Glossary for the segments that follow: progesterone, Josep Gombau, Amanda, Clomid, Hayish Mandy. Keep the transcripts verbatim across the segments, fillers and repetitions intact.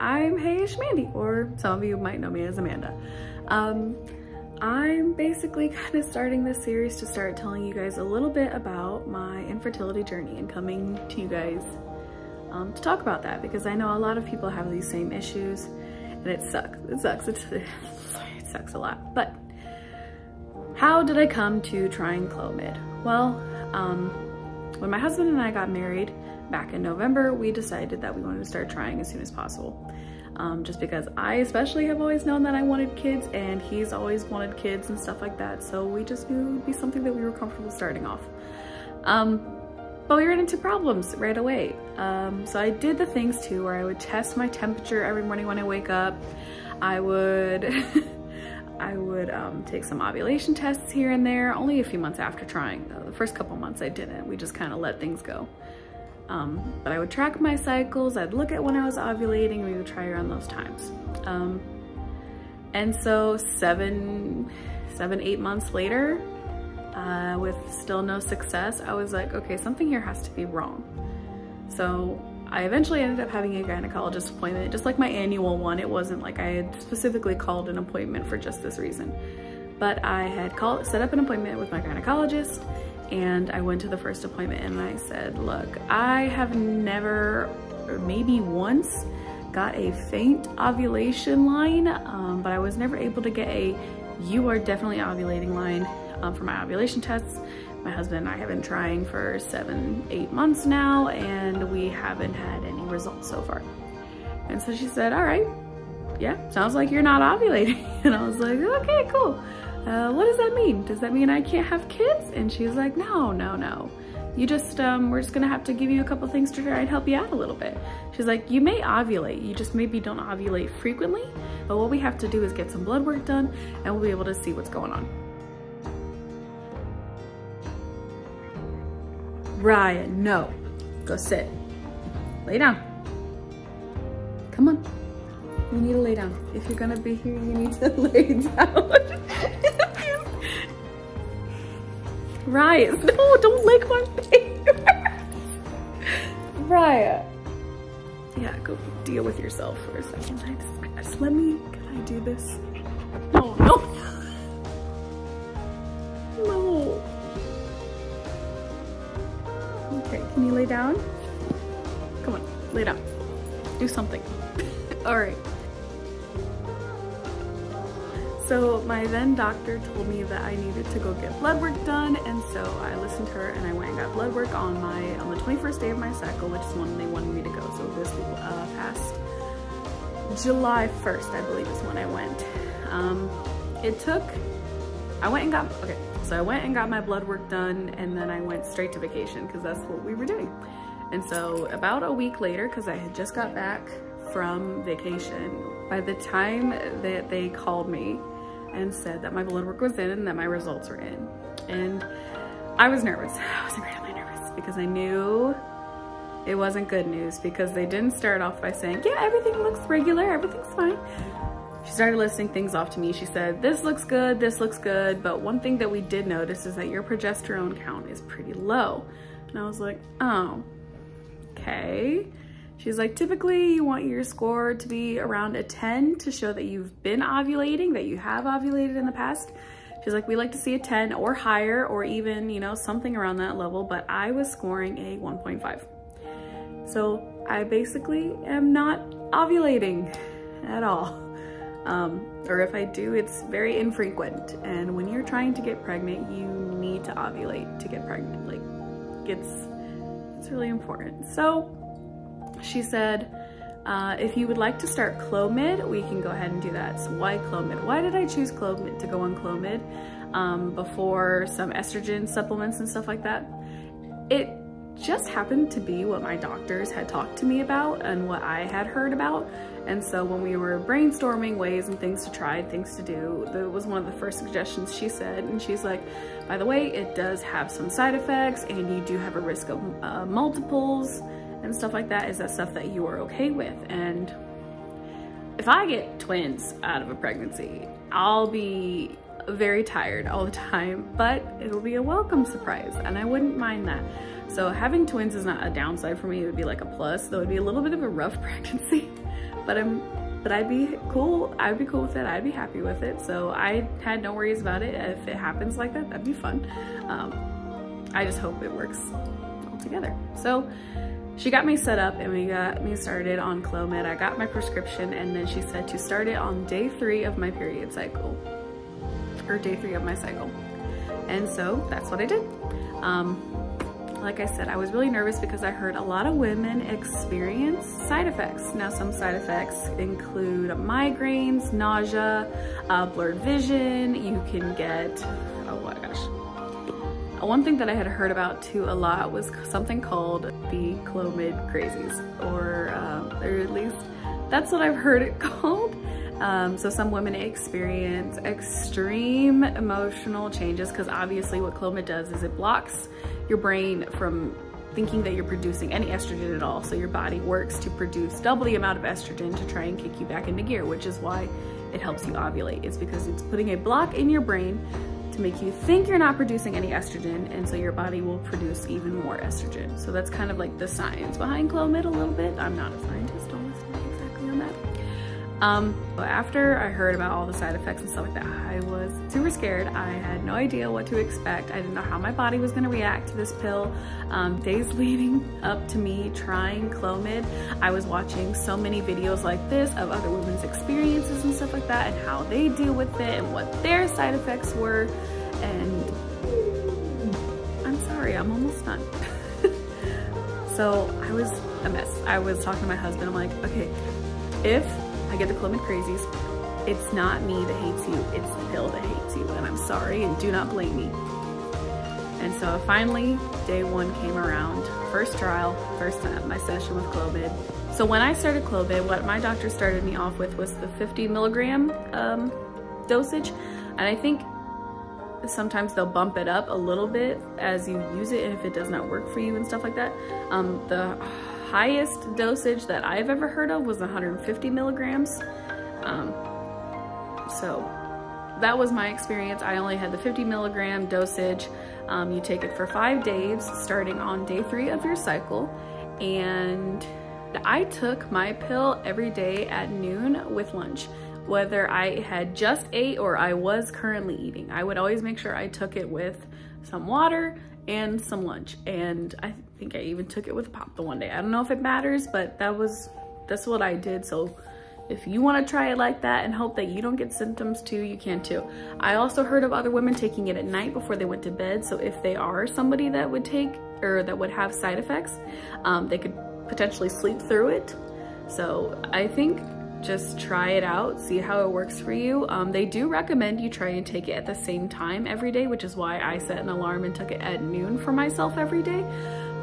I'm Hayish Mandy, or some of you might know me as Amanda. Um, I'm basically kind of starting this series to start telling you guys a little bit about my infertility journey and coming to you guys um, to talk about that, because I know a lot of people have these same issues and it sucks, it sucks, it's, it sucks a lot. But how did I come to trying Clomid? Well, um, when my husband and I got married back in November, we decided that we wanted to start trying as soon as possible. Um, just because I especially have always known that I wanted kids, and he's always wanted kids and stuff like that, so we just knew it would be something that we were comfortable starting off. Um, but we ran into problems right away. Um, so I did the things too where I would test my temperature every morning when I wake up. I would I would um, take some ovulation tests here and there, only a few months after trying though. The first couple months I didn't, we just kind of let things go. Um, but I would track my cycles, I'd look at when I was ovulating, we would try around those times. Um, and so seven, seven, eight months later, uh, with still no success, I was like, okay, something here has to be wrong. So I eventually ended up having a gynecologist appointment, just like my annual one. It wasn't like I had specifically called an appointment for just this reason, but I had called, set up an appointment with my gynecologist. And I went to the first appointment and I said, look, I have never, or maybe once, got a faint ovulation line, um, but I was never able to get a, you are definitely ovulating line um, for my ovulation tests. My husband and I have been trying for seven, eight months now, and we haven't had any results so far. And so she said, all right, yeah, sounds like you're not ovulating. And I was like, okay, cool. Uh, what does that mean? Does that mean I can't have kids? And she's like, no, no, no. You just, um, we're just gonna have to give you a couple things to try and help you out a little bit. She's like, you may ovulate, you just maybe don't ovulate frequently, but what we have to do is get some blood work done and we'll be able to see what's going on. Ryan, no, go sit, lay down. Come on, you need to lay down. If you're gonna be here, you need to lay down. Raya, no, don't lick my fingers. Raya. Yeah, go deal with yourself for a second. I just, I just let me, can I do this? No, no. No. Okay, can you lay down? Come on, lay down. Do something. All right. So my then doctor told me that I needed to go get blood work done, and so I listened to her and I went and got blood work on my on the twenty-first day of my cycle, which is when they wanted me to go. So this uh, past July first, I believe, is when I went. Um, it took, I went and got, okay, so I went and got my blood work done, and then I went straight to vacation because that's what we were doing. And so about a week later, because I had just got back from vacation, by the time that they called me and said that my blood work was in and that my results were in. And I was nervous. I was incredibly nervous because I knew it wasn't good news, because they didn't start off by saying, yeah, everything looks regular, everything's fine. She started listing things off to me. She said, this looks good, this looks good. But one thing that we did notice is that your progesterone count is pretty low. And I was like, oh, okay. She's like, typically you want your score to be around a ten to show that you've been ovulating, that you have ovulated in the past. She's like, we like to see a ten or higher, or even, you know, something around that level, but I was scoring a one point five. So I basically am not ovulating at all. Um, or if I do, it's very infrequent. And when you're trying to get pregnant, you need to ovulate to get pregnant. Like, it's, it's really important. So she said, uh, if you would like to start Clomid, we can go ahead and do that. So why Clomid? Why did I choose Clomid to go on Clomid um, before some estrogen supplements and stuff like that? It just happened to be what my doctors had talked to me about and what I had heard about. And so when we were brainstorming ways and things to try, things to do, that was one of the first suggestions she said. And she's like, by the way, it does have some side effects and you do have a risk of uh, multiples and stuff like that. Is that stuff that you are okay with? And if I get twins out of a pregnancy, I'll be very tired all the time, but it'll be a welcome surprise and I wouldn't mind that. So having twins is not a downside for me, it would be like a plus, though it'd be a little bit of a rough pregnancy, but I'm, but I'd be cool, I'd be cool with it, I'd be happy with it. So I had no worries about it. If it happens like that, that'd be fun. Um, I just hope it works all together. So she got me set up and we got me started on Clomid. I got my prescription and then she said to start it on day three of my period cycle, or day three of my cycle. And so that's what I did. Um, Like I said, I was really nervous because I heard a lot of women experience side effects. Now, some side effects include migraines, nausea, uh, blurred vision. You can get, oh my gosh. One thing that I had heard about too a lot was something called the Clomid crazies, or, uh, or at least that's what I've heard it called. Um, so some women experience extreme emotional changes because obviously what Clomid does is it blocks your brain from thinking that you're producing any estrogen at all. So your body works to produce double the amount of estrogen to try and kick you back into gear, which is why it helps you ovulate. It's because it's putting a block in your brain to make you think you're not producing any estrogen, and so your body will produce even more estrogen. So that's kind of like the science behind Clomid a little bit. I'm not a scientist, honestly. Um, but after I heard about all the side effects and stuff like that, I was super scared. I had no idea what to expect. I didn't know how my body was going to react to this pill. Um, days leading up to me trying Clomid, I was watching so many videos like this of other women's experiences and stuff like that, and how they deal with it and what their side effects were. And I'm sorry, I'm almost done. So I was a mess. I was talking to my husband. I'm like, okay, if I get the Clomid crazies, it's not me that hates you, it's the pill that hates you, and I'm sorry, and do not blame me. And so finally, day one came around, first trial, first time, my session with Clomid. So when I started Clomid, what my doctor started me off with was the fifty milligram um, dosage, and I think sometimes they'll bump it up a little bit as you use it, and if it does not work for you and stuff like that. Um, the highest dosage that I've ever heard of was one hundred fifty milligrams. Um, so that was my experience. I only had the fifty milligram dosage. Um, you take it for five days, starting on day three of your cycle. And I took my pill every day at noon with lunch, whether I had just ate or I was currently eating. I would always make sure I took it with some water and some lunch, and I think I even took it with pop the one day. I don't know if it matters, but that was that's what I did. So if you want to try it like that and hope that you don't get symptoms too, you can too. I also heard of other women taking it at night before they went to bed, so if they are somebody that would take or that would have side effects, um, they could potentially sleep through it. So I think just try it out, see how it works for you. Um, they do recommend you try and take it at the same time every day, which is why I set an alarm and took it at noon for myself every day.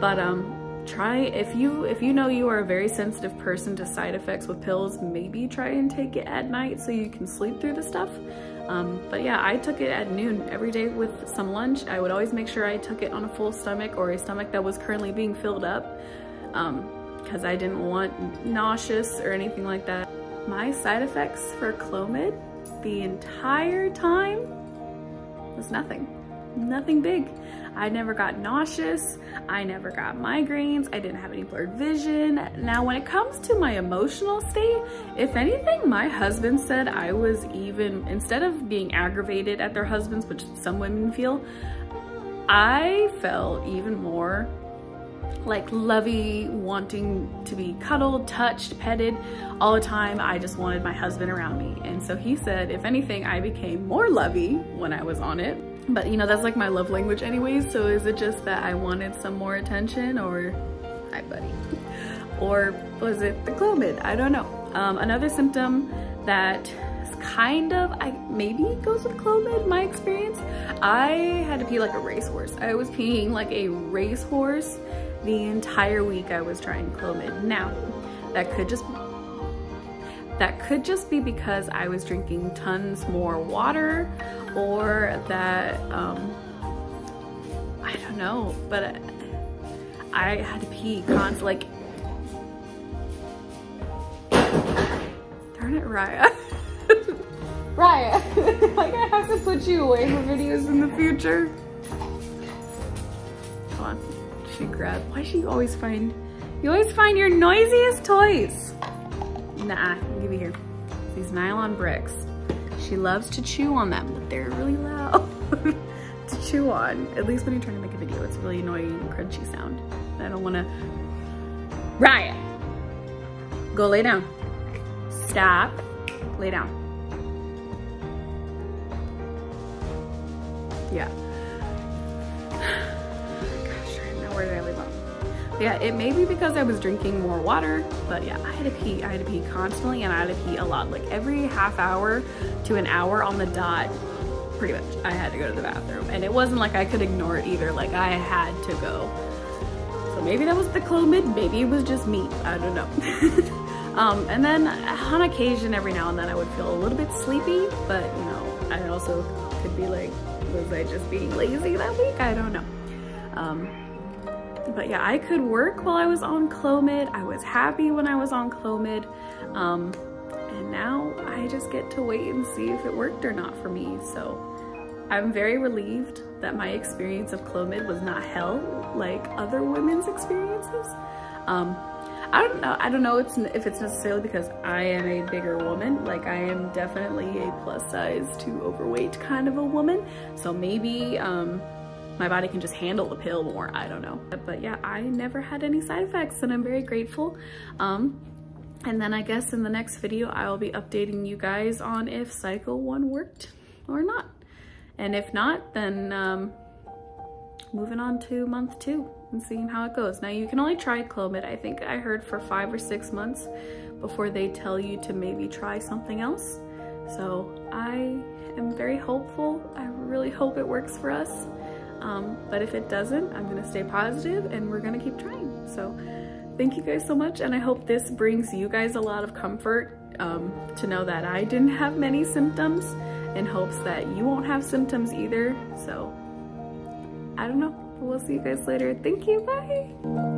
But um, try, if you, if you know you are a very sensitive person to side effects with pills, maybe try and take it at night so you can sleep through the stuff. Um, but yeah, I took it at noon every day with some lunch. I would always make sure I took it on a full stomach, or a stomach that was currently being filled up, um, because I didn't want nauseous or anything like that. My side effects for Clomid the entire time was nothing, nothing big. I never got nauseous, I never got migraines, I didn't have any blurred vision. Now when it comes to my emotional state, if anything, my husband said I was even, instead of being aggravated at their husbands, which some women feel, I felt even more like lovey, wanting to be cuddled, touched, petted all the time. I just wanted my husband around me. And so he said, if anything, I became more lovey when I was on it. But you know, that's like my love language anyways. So is it just that I wanted some more attention, or hi buddy, or was it the Clomid? I don't know. Um, another symptom that is kind of, I maybe it goes with Clomid, my experience, I had to pee like a racehorse. I was peeing like a racehorse the entire week I was trying Clomid. Now, that could just that could just be because I was drinking tons more water, or that um, I don't know. But I, I had to pee constantly. Like, darn it, Raya! Raya, like I have to put you away for videos in the future. Come on. should grab. Why do you always find, you always find your noisiest toys? Nah, give me here. These nylon bricks. She loves to chew on them, but they're really loud to chew on. At least when you're trying to make a video, it's a really annoying, crunchy sound. I don't wanna, Riot, go lay down. Stop, lay down. Yeah. Gosh, now where did I leave off? Yeah, it may be because I was drinking more water, but yeah, I had to pee. I had to pee constantly, and I had to pee a lot, like every half hour to an hour on the dot, pretty much. I had to go to the bathroom, and it wasn't like I could ignore it either. Like I had to go. So maybe that was the Clomid, maybe it was just me, I don't know. Um, and then on occasion, every now and then, I would feel a little bit sleepy, but you know, I also could be like, was I just being lazy that week? I don't know. Um, but yeah, I could work while I was on Clomid. I was happy when I was on Clomid. Um, and now I just get to wait and see if it worked or not for me. So I'm very relieved that my experience of Clomid was not hell like other women's experiences. Um, I don't know. I don't know it's, if it's necessarily because I am a bigger woman. Like I am definitely a plus size to overweight kind of a woman. So maybe um, my body can just handle the pill more. I don't know. But, but yeah, I never had any side effects, and I'm very grateful. Um, and then I guess in the next video, I will be updating you guys on if cycle one worked or not. And if not, then um, moving on to month two. And seeing how it goes. Now you can only try Clomid, I think I heard, for five or six months before they tell you to maybe try something else. So I am very hopeful. I really hope it works for us. Um, but if it doesn't, I'm gonna stay positive and we're gonna keep trying. So thank you guys so much, and I hope this brings you guys a lot of comfort um, to know that I didn't have many symptoms, in hopes that you won't have symptoms either. So I don't know. We'll see you guys later. Thank you. Bye.